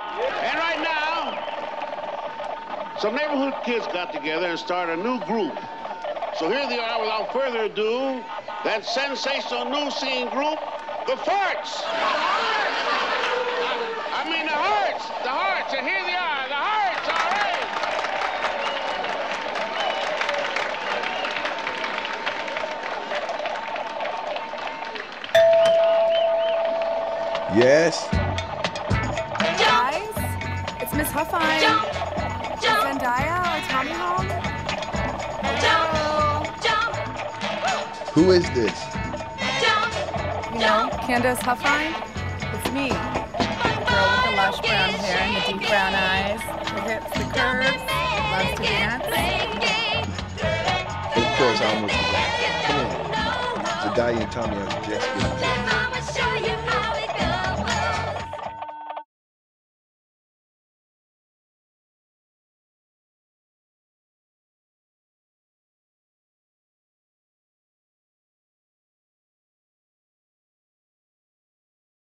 And right now, some neighborhood kids got together and started a new group. So here they are, without further ado, that sensational new scene group, the Farts. I mean, the Hearts. The Hearts. And here they are, the Hearts. All right. Yes. Guys, it's Miss Huffine. Jump. Jump. Zendaya or Tommy home? Jump. Jump. Who is this? Jump. You know, Candice Huffine. It's me. Lush brown hair and the deep brown eyes, the hips, the curves, loves to dance. Of course, I almost forgot. Come on. Zendaya and Tommy are just getting